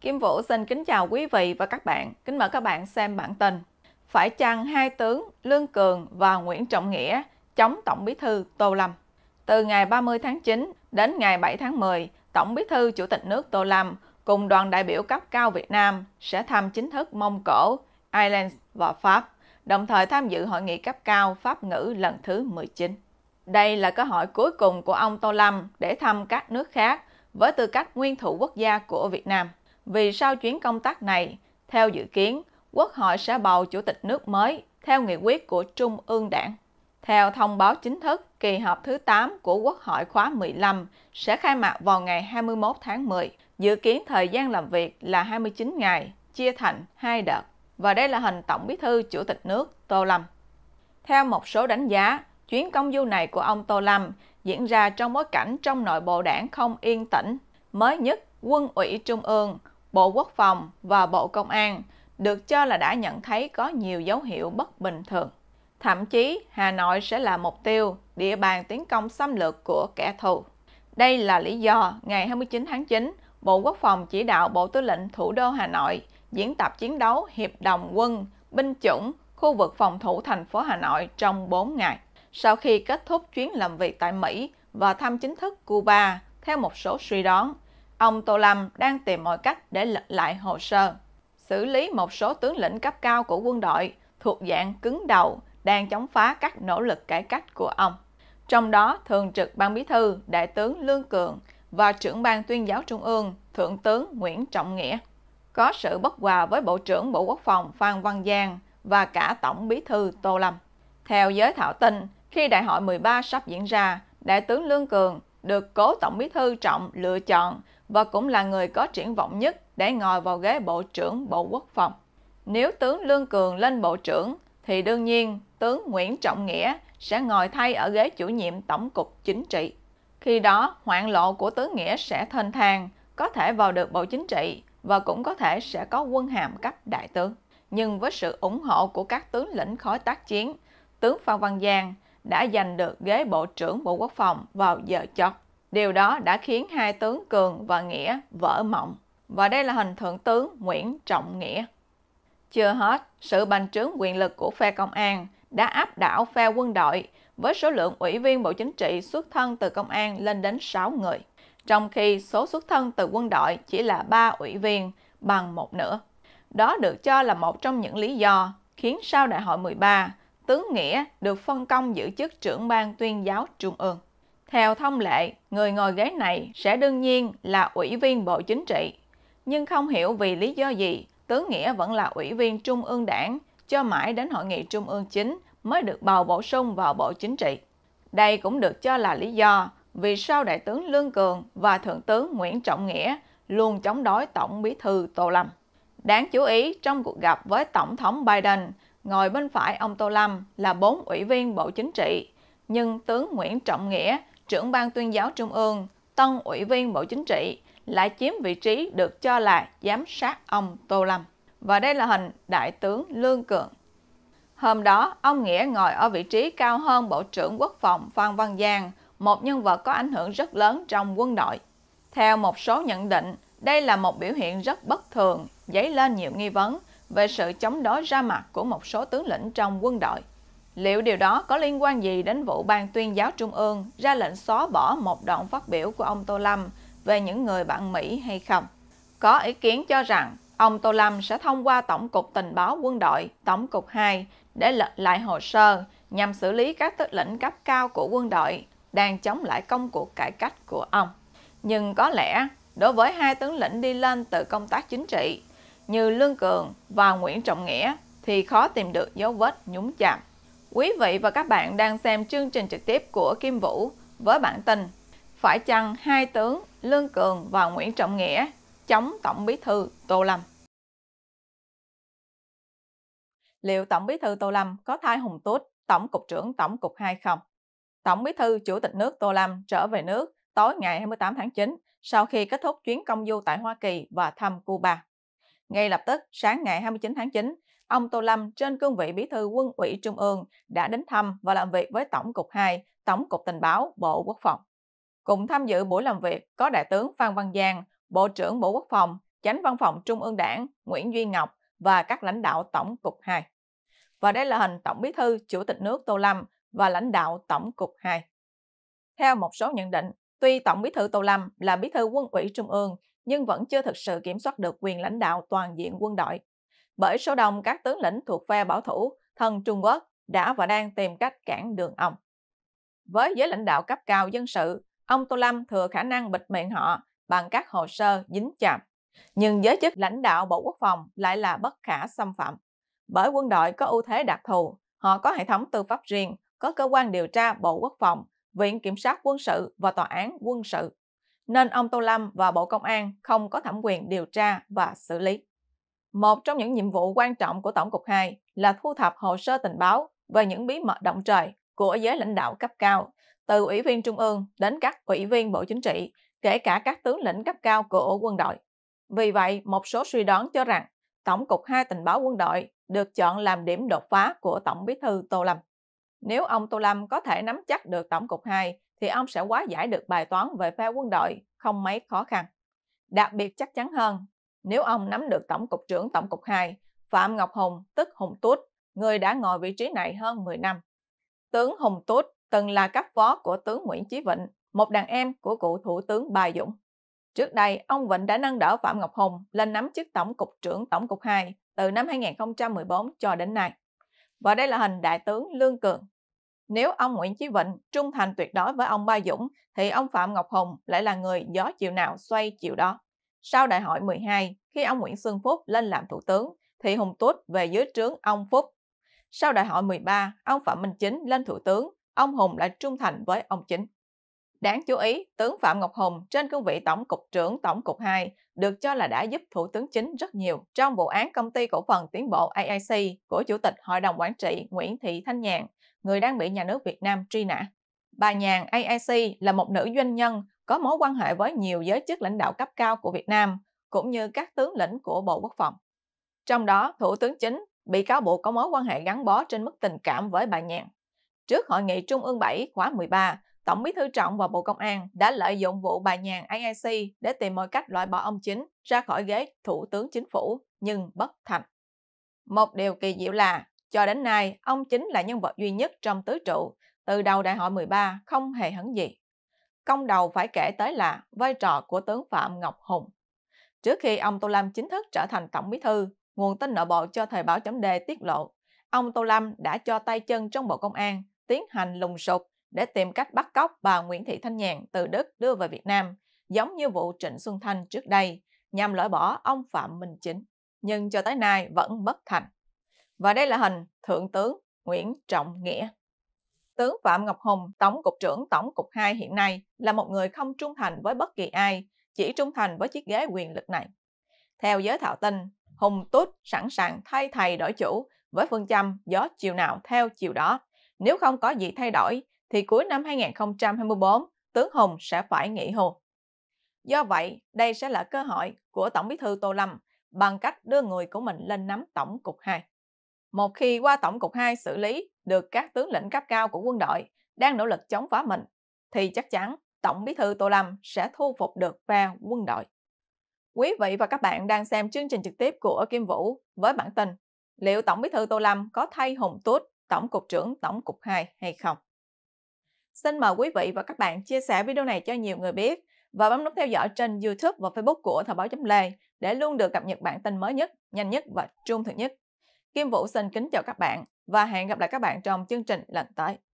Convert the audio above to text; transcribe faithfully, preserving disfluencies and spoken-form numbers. Kim Vũ xin kính chào quý vị và các bạn. Kính mời các bạn xem bản tin. Phải chăng hai tướng Lương Cường và Nguyễn Trọng Nghĩa chống Tổng Bí thư Tô Lâm? Từ ngày ba mươi tháng chín đến ngày bảy tháng mười, Tổng Bí thư Chủ tịch nước Tô Lâm cùng đoàn đại biểu cấp cao Việt Nam sẽ thăm chính thức Mông Cổ, Ireland và Pháp, đồng thời tham dự hội nghị cấp cao Pháp ngữ lần thứ mười chín. Đây là cơ hội cuối cùng của ông Tô Lâm để thăm các nước khác với tư cách nguyên thủ quốc gia của Việt Nam. Vì sau chuyến công tác này, theo dự kiến, Quốc hội sẽ bầu Chủ tịch nước mới theo nghị quyết của Trung ương Đảng. Theo thông báo chính thức, kỳ họp thứ tám của Quốc hội khóa mười lăm sẽ khai mạc vào ngày hai mươi mốt tháng mười. Dự kiến thời gian làm việc là hai mươi chín ngày, chia thành hai đợt. Và đây là hình Tổng Bí thư Chủ tịch nước Tô Lâm. Theo một số đánh giá, chuyến công du này của ông Tô Lâm diễn ra trong bối cảnh trong nội bộ đảng không yên tĩnh. Mới nhất, Quân ủy Trung ương, Bộ Quốc phòng và Bộ Công an được cho là đã nhận thấy có nhiều dấu hiệu bất bình thường. Thậm chí, Hà Nội sẽ là mục tiêu, địa bàn tiến công xâm lược của kẻ thù. Đây là lý do ngày hai mươi chín tháng chín, Bộ Quốc phòng chỉ đạo Bộ Tư lệnh Thủ đô Hà Nội diễn tập chiến đấu hiệp đồng quân, binh chủng, khu vực phòng thủ thành phố Hà Nội trong bốn ngày. Sau khi kết thúc chuyến làm việc tại Mỹ và thăm chính thức Cuba, theo một số suy đoán, ông Tô Lâm đang tìm mọi cách để lật lại hồ sơ, xử lý một số tướng lĩnh cấp cao của quân đội thuộc dạng cứng đầu đang chống phá các nỗ lực cải cách của ông. Trong đó, Thường trực Ban Bí thư Đại tướng Lương Cường và trưởng Ban Tuyên giáo Trung ương Thượng tướng Nguyễn Trọng Nghĩa có sự bất hòa với Bộ trưởng Bộ Quốc phòng Phan Văn Giang và cả Tổng Bí thư Tô Lâm. Theo giới thảo tin, khi Đại hội mười ba sắp diễn ra, Đại tướng Lương Cường được cố Tổng Bí thư Trọng lựa chọn và cũng là người có triển vọng nhất để ngồi vào ghế Bộ trưởng Bộ Quốc phòng. Nếu tướng Lương Cường lên Bộ trưởng, thì đương nhiên tướng Nguyễn Trọng Nghĩa sẽ ngồi thay ở ghế chủ nhiệm Tổng cục Chính trị. Khi đó, hoạn lộ của tướng Nghĩa sẽ thênh thang, có thể vào được Bộ Chính trị và cũng có thể sẽ có quân hàm cấp đại tướng. Nhưng với sự ủng hộ của các tướng lĩnh khối tác chiến, tướng Phan Văn Giang đã giành được ghế Bộ trưởng Bộ Quốc phòng vào giờ chót. Điều đó đã khiến hai tướng Cường và Nghĩa vỡ mộng. Và đây là hình Thượng tướng Nguyễn Trọng Nghĩa. Chưa hết, sự bành trướng quyền lực của phe công an đã áp đảo phe quân đội với số lượng ủy viên Bộ Chính trị xuất thân từ công an lên đến sáu người, trong khi số xuất thân từ quân đội chỉ là ba ủy viên, bằng một nửa. Đó được cho là một trong những lý do khiến sau Đại hội mười ba, tướng Nghĩa được phân công giữ chức trưởng Ban Tuyên giáo Trung ương. Theo thông lệ, người ngồi ghế này sẽ đương nhiên là ủy viên Bộ Chính trị. Nhưng không hiểu vì lý do gì, tướng Nghĩa vẫn là ủy viên Trung ương Đảng cho mãi đến Hội nghị Trung ương chín mới được bầu bổ sung vào Bộ Chính trị. Đây cũng được cho là lý do vì sao Đại tướng Lương Cường và Thượng tướng Nguyễn Trọng Nghĩa luôn chống đối Tổng Bí thư Tô Lâm. Đáng chú ý, trong cuộc gặp với Tổng thống Biden, ngồi bên phải ông Tô Lâm là bốn ủy viên Bộ Chính trị, nhưng tướng Nguyễn Trọng Nghĩa, trưởng Ban Tuyên giáo Trung ương, tân ủy viên Bộ Chính trị, lại chiếm vị trí được cho là giám sát ông Tô Lâm. Và đây là hình Đại tướng Lương Cường. Hôm đó, ông Nghĩa ngồi ở vị trí cao hơn Bộ trưởng Quốc phòng Phan Văn Giang, một nhân vật có ảnh hưởng rất lớn trong quân đội. Theo một số nhận định, đây là một biểu hiện rất bất thường, dấy lên nhiều nghi vấn về sự chống đối ra mặt của một số tướng lĩnh trong quân đội. Liệu điều đó có liên quan gì đến vụ Ban Tuyên giáo Trung ương ra lệnh xóa bỏ một đoạn phát biểu của ông Tô Lâm về những người bạn Mỹ hay không? Có ý kiến cho rằng ông Tô Lâm sẽ thông qua Tổng cục Tình báo Quân đội, Tổng cục hai để lật lại hồ sơ nhằm xử lý các tướng lĩnh cấp cao của quân đội đang chống lại công cuộc cải cách của ông. Nhưng có lẽ, đối với hai tướng lĩnh đi lên từ công tác chính trị như Lương Cường và Nguyễn Trọng Nghĩa thì khó tìm được dấu vết nhúng chạm. Quý vị và các bạn đang xem chương trình trực tiếp của Kim Vũ với bản tin Phải chăng hai tướng Lương Cường và Nguyễn Trọng Nghĩa chống Tổng Bí thư Tô Lâm? Liệu Tổng Bí thư Tô Lâm có thay Hùng Tuốt, Tổng cục trưởng Tổng cục hai không? Tổng Bí thư Chủ tịch nước Tô Lâm trở về nước tối ngày hai mươi tám tháng chín sau khi kết thúc chuyến công du tại Hoa Kỳ và thăm Cuba. Ngay lập tức, sáng ngày hai mươi chín tháng chín, ông Tô Lâm trên cương vị Bí thư Quân ủy Trung ương đã đến thăm và làm việc với Tổng cục hai, Tổng cục Tình báo, Bộ Quốc phòng. Cùng tham dự buổi làm việc có Đại tướng Phan Văn Giang, Bộ trưởng Bộ Quốc phòng, Chánh Văn phòng Trung ương Đảng Nguyễn Duy Ngọc và các lãnh đạo Tổng cục hai. Và đây là hình Tổng Bí thư Chủ tịch nước Tô Lâm và lãnh đạo Tổng cục hai. Theo một số nhận định, tuy Tổng Bí thư Tô Lâm là Bí thư Quân ủy Trung ương nhưng vẫn chưa thực sự kiểm soát được quyền lãnh đạo toàn diện quân đội, bởi số đông các tướng lĩnh thuộc phe bảo thủ thân Trung Quốc đã và đang tìm cách cản đường ông. Với giới lãnh đạo cấp cao dân sự, ông Tô Lâm thừa khả năng bịt miệng họ bằng các hồ sơ dính chàm. Nhưng giới chức lãnh đạo Bộ Quốc phòng lại là bất khả xâm phạm. Bởi quân đội có ưu thế đặc thù, họ có hệ thống tư pháp riêng, có cơ quan điều tra Bộ Quốc phòng, Viện Kiểm sát Quân sự và Tòa án Quân sự. Nên ông Tô Lâm và Bộ Công an không có thẩm quyền điều tra và xử lý. Một trong những nhiệm vụ quan trọng của Tổng cục hai là thu thập hồ sơ tình báo về những bí mật động trời của giới lãnh đạo cấp cao, từ ủy viên Trung ương đến các ủy viên Bộ Chính trị, kể cả các tướng lĩnh cấp cao của quân đội. Vì vậy, một số suy đoán cho rằng Tổng cục hai tình báo quân đội được chọn làm điểm đột phá của Tổng Bí thư Tô Lâm. Nếu ông Tô Lâm có thể nắm chắc được Tổng cục hai, thì ông sẽ hóa giải được bài toán về phe quân đội không mấy khó khăn. Đặc biệt chắc chắn hơn, nếu ông nắm được Tổng cục trưởng Tổng cục hai, Phạm Ngọc Hùng, tức Hùng Tút, người đã ngồi vị trí này hơn mười năm. Tướng Hùng Tút từng là cấp phó của tướng Nguyễn Chí Vịnh, một đàn em của cựu Thủ tướng Bà Dũng. Trước đây, ông Vịnh đã nâng đỡ Phạm Ngọc Hùng lên nắm chức Tổng cục trưởng Tổng cục hai từ năm hai nghìn không trăm mười bốn cho đến nay. Và đây là hình Đại tướng Lương Cường. Nếu ông Nguyễn Chí Vịnh trung thành tuyệt đối với ông Ba Dũng, thì ông Phạm Ngọc Hùng lại là người gió chiều nào xoay chiều đó. Sau đại hội mười hai, khi ông Nguyễn Xuân Phúc lên làm thủ tướng, thì Hùng Tút về dưới trướng ông Phúc. Sau đại hội mười ba, ông Phạm Minh Chính lên thủ tướng, ông Hùng lại trung thành với ông Chính. Đáng chú ý, tướng Phạm Ngọc Hùng trên cương vị Tổng cục trưởng Tổng cục hai được cho là đã giúp Thủ tướng Chính rất nhiều trong vụ án công ty cổ phần tiến bộ A I C của Chủ tịch Hội đồng Quản trị Nguyễn Thị Thanh Nhàn, người đang bị nhà nước Việt Nam truy nã. Bà Nhàn A I C là một nữ doanh nhân có mối quan hệ với nhiều giới chức lãnh đạo cấp cao của Việt Nam, cũng như các tướng lĩnh của Bộ Quốc phòng. Trong đó, Thủ tướng Chính bị cáo buộc có mối quan hệ gắn bó trên mức tình cảm với bà Nhàn. Trước Hội nghị Trung ương bảy khóa mười ba, Tổng Bí thư Trọng và Bộ Công an đã lợi dụng vụ bà Nhàn A I C để tìm mọi cách loại bỏ ông Chính ra khỏi ghế Thủ tướng Chính phủ, nhưng bất thành. Một điều kỳ diệu là, cho đến nay, ông Chính là nhân vật duy nhất trong tứ trụ, từ đầu đại hội mười ba không hề hấn gì. Công đầu phải kể tới là vai trò của tướng Phạm Ngọc Hùng. Trước khi ông Tô Lâm chính thức trở thành Tổng Bí thư, nguồn tin nội bộ cho thoibao chấm de tiết lộ, ông Tô Lâm đã cho tay chân trong Bộ Công an tiến hành lùng sục để tìm cách bắt cóc bà Nguyễn Thị Thanh Nhàn từ Đức đưa về Việt Nam, giống như vụ Trịnh Xuân Thanh trước đây, nhằm loại bỏ ông Phạm Minh Chính. Nhưng cho tới nay vẫn bất thành. Và đây là hình Thượng tướng Nguyễn Trọng Nghĩa. Tướng Phạm Ngọc Hùng, Tổng cục trưởng Tổng cục hai hiện nay, là một người không trung thành với bất kỳ ai, chỉ trung thành với chiếc ghế quyền lực này. Theo giới thạo tin, Hùng Tút sẵn sàng thay thầy đổi chủ với phương châm gió chiều nào theo chiều đó. Nếu không có gì thay đổi, thì cuối năm hai nghìn không trăm hai mươi bốn, tướng Hùng sẽ phải nghỉ hưu. Do vậy, đây sẽ là cơ hội của Tổng Bí thư Tô Lâm bằng cách đưa người của mình lên nắm Tổng cục hai. Một khi qua Tổng cục hai xử lý được các tướng lĩnh cấp cao của quân đội đang nỗ lực chống phá mình, thì chắc chắn Tổng Bí thư Tô Lâm sẽ thu phục được phe quân đội. Quý vị và các bạn đang xem chương trình trực tiếp của Kim Vũ với bản tin liệu Tổng Bí thư Tô Lâm có thay Hùng Tút, Tổng cục trưởng Tổng cục hai hay không. Xin mời quý vị và các bạn chia sẻ video này cho nhiều người biết và bấm nút theo dõi trên YouTube và Facebook của thoibao chấm de để luôn được cập nhật bản tin mới nhất, nhanh nhất và trung thực nhất. Kim Vũ xin kính chào các bạn và hẹn gặp lại các bạn trong chương trình lần tới.